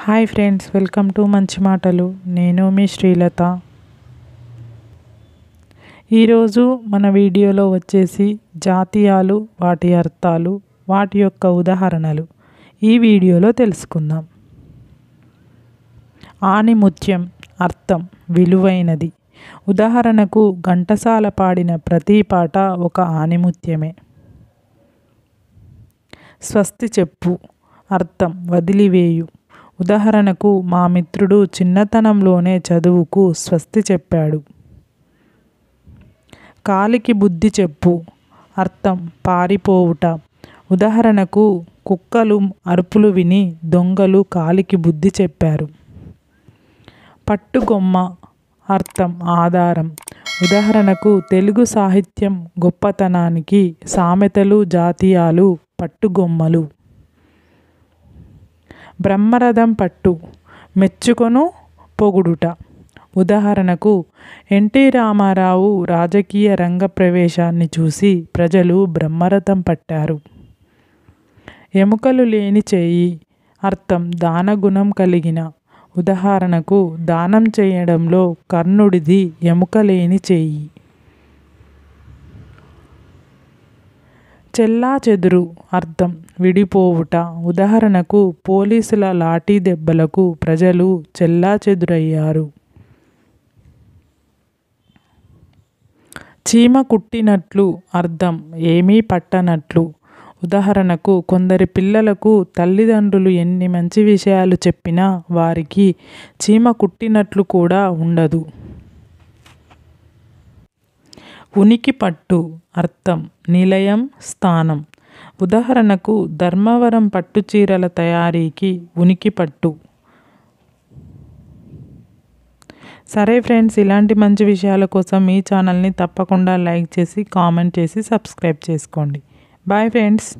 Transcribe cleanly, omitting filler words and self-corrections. Hi friends, welcome to మంచి మాటలు. నేను మీ శ్రీలత. ఈరోజు మన వీడియోలో వచ్చేసి జాతీయాలు, వాటి అర్థాలు, వాటి యొక్క ఉదాహరణలు ఈ వీడియోలో తెలుసుకుందాం. ఆణిముత్యం అర్థం విలువైనది. ఉదాహరణకు ఘంటసాల పాడిన ప్రతి పాట ఒక ఆణిముత్యమే. స్వస్తి చెప్పు అర్థం వదిలివేయు. ఉదాహరణకు మా మిత్రుడు చిన్నతనంలోనే చదువుకు స్వస్తి చెప్పాడు. కాలికి బుద్ధి చెప్పు అర్థం పారిపోవుట. ఉదాహరణకు కుక్కలు అరుపులు విని దొంగలు కాలికి బుద్ధి చెప్పారు. పట్టుగొమ్మ అర్థం ఆధారం. ఉదాహరణకు తెలుగు సాహిత్యం గొప్పతనానికి సామెతలు, జాతీయాలు పట్టుగొమ్మలు. బ్రహ్మరథం పట్టు మెచ్చుకొను పొగుడుట. ఉదాహరణకు ఎన్టీ రామారావు రాజకీయ రంగ ప్రవేశాన్ని చూసి ప్రజలు బ్రహ్మరథం పట్టారు. ఎముకలు లేని చేయి అర్థం దానగుణం కలిగిన. ఉదాహరణకు దానం చేయడంలో కర్ణుడిది ఎముక లేని చేయి. చెల్లా చెదురు అర్థం విడిపోవుట. ఉదాహరణకు పోలీసుల లాఠీ దెబ్బలకు ప్రజలు చెల్లా చెదురయ్యారు. చీమ కుట్టినట్లు అర్థం ఏమీ పట్టనట్లు. ఉదాహరణకు కొందరి పిల్లలకు తల్లిదండ్రులు ఎన్ని మంచి విషయాలు చెప్పినా వారికి చీమ కుట్టినట్లు కూడా ఉండదు. ఉనికి పట్టు అర్థం నిలయం, స్థానం. ఉదాహరణకు ధర్మవరం పట్టు చీరల తయారీకి ఉనికి పట్టు. సరే ఫ్రెండ్స్, ఇలాంటి మంచి విషయాల కోసం ఈ ఛానల్ని తప్పకుండా లైక్ చేసి, కామెంట్ చేసి, సబ్స్క్రైబ్ చేసుకోండి. Bye friends.